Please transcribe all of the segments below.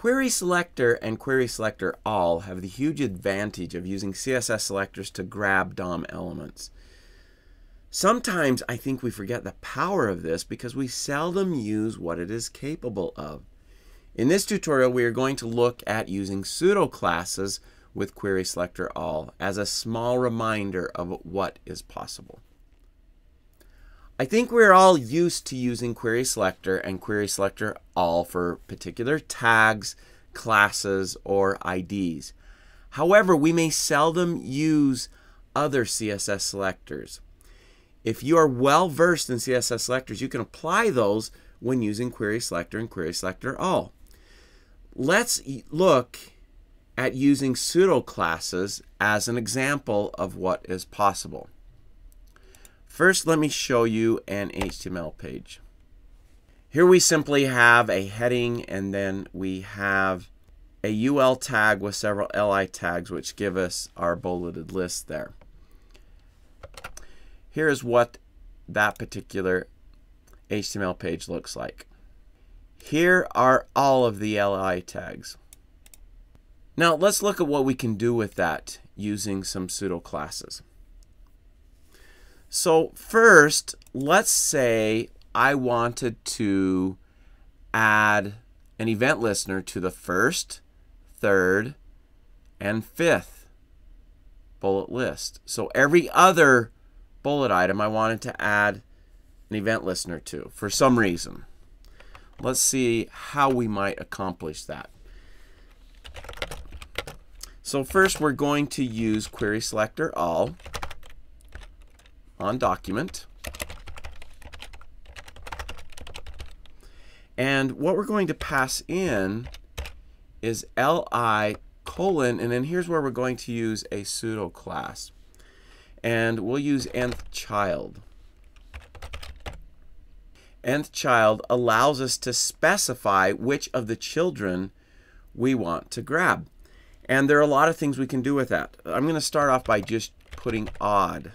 QuerySelector and QuerySelectorAll have the huge advantage of using CSS selectors to grab DOM elements. Sometimes I think we forget the power of this because we seldom use what it is capable of. In this tutorial, we are going to look at using pseudo-classes with QuerySelectorAll as a small reminder of what is possible. I think we're all used to using QuerySelector and QuerySelectorAll for particular tags, classes, or IDs. However, we may seldom use other CSS selectors. If you are well versed in CSS selectors, you can apply those when using QuerySelector and QuerySelectorAll. Let's look at using pseudo-classes as an example of what is possible. First, let me show you an HTML page. Here we simply have a heading, and then we have a UL tag with several LI tags which give us our bulleted list there. Here is what that particular HTML page looks like. Here are all of the LI tags. Now let's look at what we can do with that using some pseudo-classes. So first, let's say I wanted to add an event listener to the first, third, and fifth bullet list. So every other bullet item I wanted to add an event listener to for some reason. Let's see how we might accomplish that. So first we're going to use QuerySelectorAll on document, and what we're going to pass in is LI colon, and then here's where we're going to use a pseudo class, and we'll use nth-child. Nth-child allows us to specify which of the children we want to grab, and there are a lot of things we can do with that. I'm going to start off by just putting odd.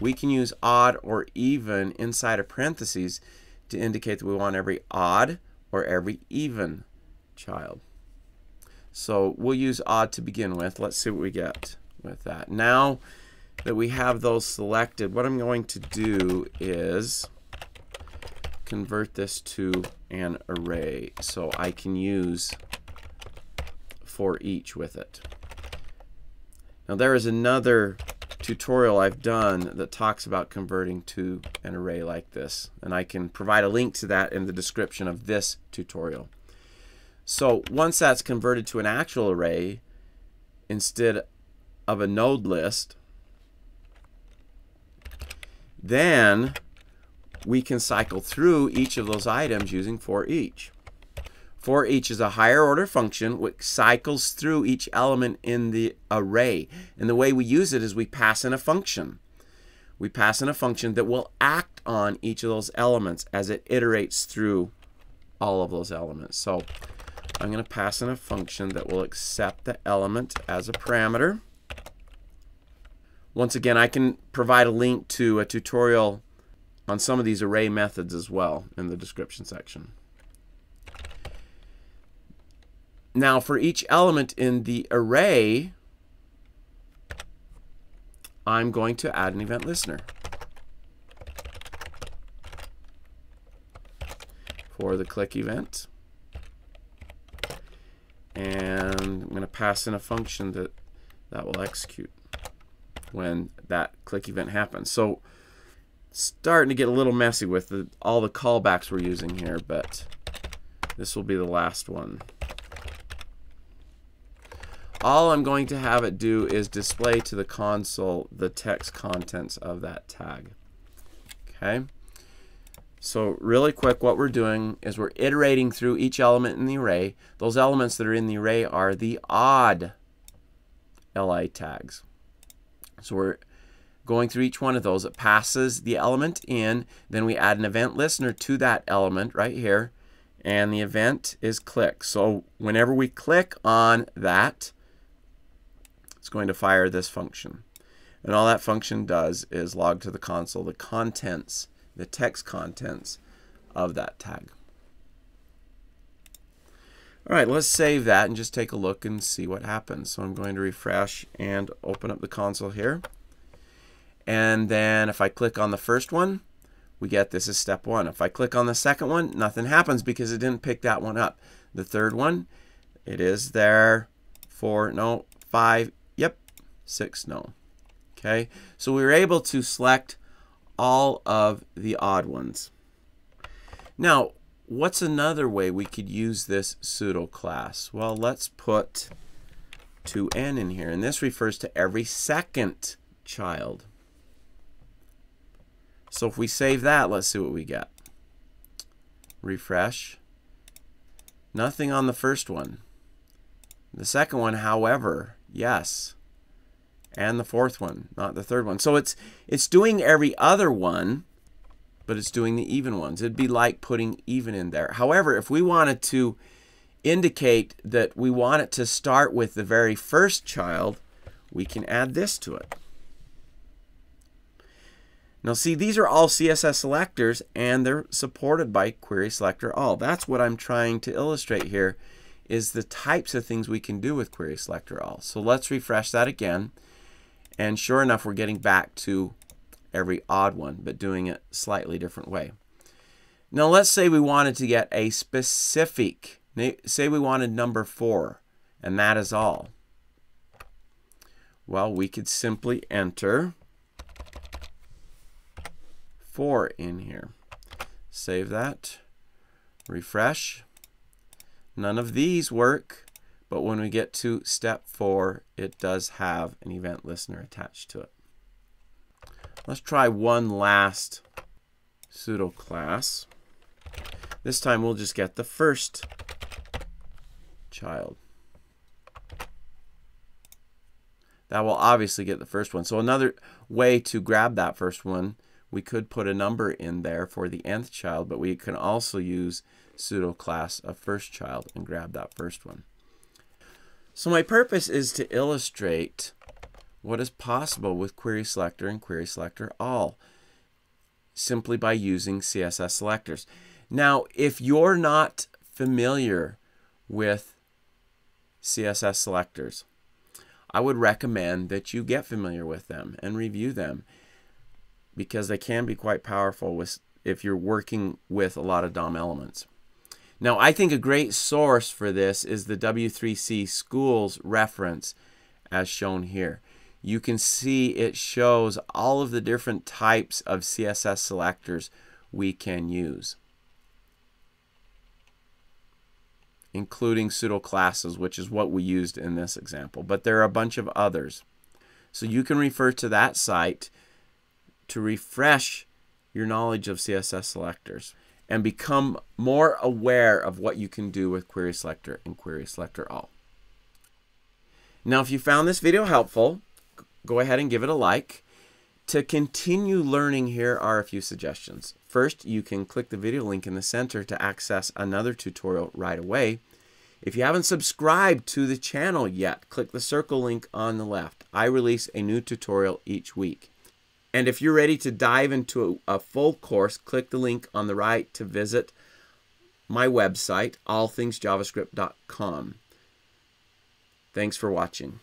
We can use odd or even inside of parentheses to indicate that we want every odd or every even child. So we'll use odd to begin with. Let's see what we get with that. Now that we have those selected, what I'm going to do is convert this to an array so I can use forEach with it. Now there is another tutorial I've done that talks about converting to an array like this, and I can provide a link to that in the description of this tutorial. So once that's converted to an actual array instead of a node list, then we can cycle through each of those items using forEach. ForEach is a higher order function which cycles through each element in the array. And the way we use it is we pass in a function. We pass in a function that will act on each of those elements as it iterates through all of those elements. So I'm going to pass in a function that will accept the element as a parameter. Once again, I can provide a link to a tutorial on some of these array methods as well in the description section. Now for each element in the array, I'm going to add an event listener for the click event, and I'm going to pass in a function that will execute when that click event happens. So starting to get a little messy with all the callbacks we're using here, but this will be the last one. All I'm going to have it do is display to the console the text contents of that tag. Okay, so really quick, what we're doing is we're iterating through each element in the array. Those elements that are in the array are the odd LI tags. So we're going through each one of those. It passes the element in, then we add an event listener to that element right here, and the event is click. So whenever we click on that, it's going to fire this function. And all that function does is log to the console the contents, the text contents of that tag. All right, let's save that and just take a look and see what happens. So I'm going to refresh and open up the console here. And then if I click on the first one, we get this is step one. If I click on the second one, nothing happens because it didn't pick that one up. The third one, it is there. 4, no, 5, yep, 6, no. Okay, so we were able to select all of the odd ones. Now, what's another way we could use this pseudo class? Well, let's put 2n in here, and this refers to every second child. So if we save that, let's see what we get. Refresh. Nothing on the first one. The second one, however, yes. And the fourth one, not the third one. So it's doing every other one, but it's doing the even ones. It'd be like putting even in there. However, if we wanted to indicate that we want it to start with the very first child, we can add this to it. Now see, these are all CSS selectors, and they're supported by QuerySelectorAll. That's what I'm trying to illustrate here, is the types of things we can do with QuerySelectorAll. So let's refresh that again, and sure enough, we're getting back to every odd one, but doing it slightly different way. Now let's say we wanted to get a specific, say we wanted number 4, and that is all. Well, we could simply enter 4 in here. Save that, refresh. None of these work, but when we get to step 4, it does have an event listener attached to it. Let's try one last pseudo class. This time we'll just get the first child. That will obviously get the first one. So another way to grab that first one, we could put a number in there for the nth child, but we can also use pseudo class of first child and grab that first one. So my purpose is to illustrate what is possible with QuerySelector and QuerySelectorAll simply by using CSS selectors. Now, if you're not familiar with CSS selectors, I would recommend that you get familiar with them and review them, because they can be quite powerful if you're working with a lot of DOM elements. Now, I think a great source for this is the W3C Schools reference as shown here. You can see it shows all of the different types of CSS selectors we can use, including pseudo classes, which is what we used in this example, but there are a bunch of others. So you can refer to that site to refresh your knowledge of CSS selectors and become more aware of what you can do with QuerySelector and QuerySelectorAll. Now, if you found this video helpful, go ahead and give it a like. To continue learning, here are a few suggestions. First, you can click the video link in the center to access another tutorial right away. If you haven't subscribed to the channel yet, click the circle link on the left. I release a new tutorial each week. And if you're ready to dive into a full course, click the link on the right to visit my website, allthingsjavascript.com. Thanks for watching.